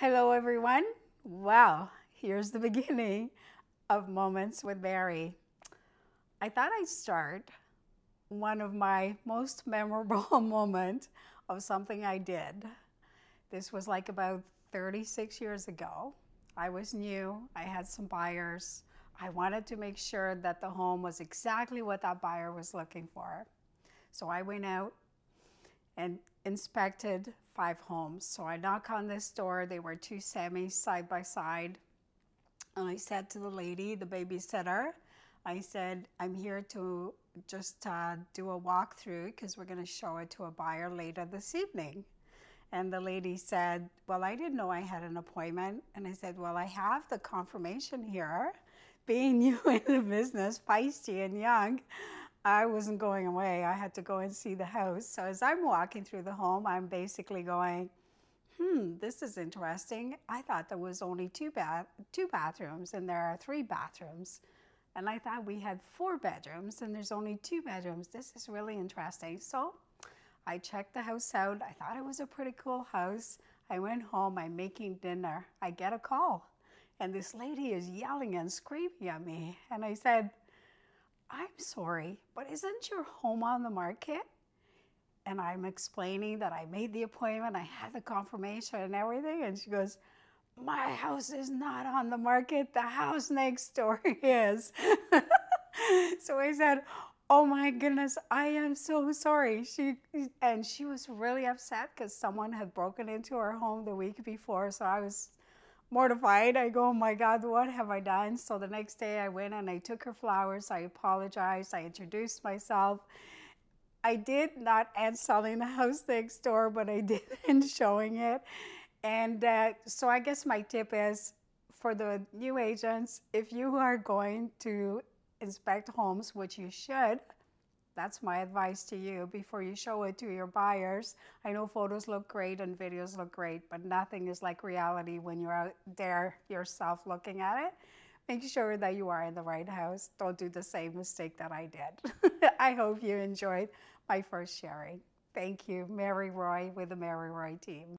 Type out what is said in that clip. Hello everyone. Wow, here's the beginning of Moments with Mary. I thought I'd start one of my most memorable moments of something I did. This was like about 36 years ago. I was new, I had some buyers. I wanted to make sure that the home was exactly what that buyer was looking for. So I went out and inspected 5 homes. So I knock on this door. They were 2 semis side by side. And I said to the lady, the babysitter, I said, I'm here to just do a walkthrough because we're going to show it to a buyer later this evening. And the lady said, well, I didn't know I had an appointment. And I said, well, I have the confirmation here. Being new in the business, feisty and young, I wasn't going away. I had to go and see the house. So as I'm walking through the home, I'm basically going, this is interesting. I thought there was only two bathrooms, and there are 3 bathrooms. And I thought we had 4 bedrooms, and there's only 2 bedrooms. This is really interesting. So I checked the house out. I thought it was a pretty cool house. I went home. I'm making dinner. I get a call, and this lady is yelling and screaming at me. And I said, I'm sorry, but isn't your home on the market? And I'm explaining that I made the appointment, I had the confirmation and everything, and she goes, my house is not on the market, the house next door is. So I said, oh my goodness, I am so sorry. She was really upset because someone had broken into her home the week before, so I was mortified. I go, oh my God, what have I done? So the next day I went and I took her flowers. I apologized. I introduced myself. I did not end selling the house next door, but I did end showing it. And so I guess my tip is for the new agents, if you are going to inspect homes, which you should, that's my advice to you before you show it to your buyers. I know photos look great and videos look great, but nothing is like reality when you're out there yourself looking at it. Make sure that you are in the right house. Don't do the same mistake that I did. I hope you enjoyed my first sharing. Thank you, Mary Roy with the Mary Roy team.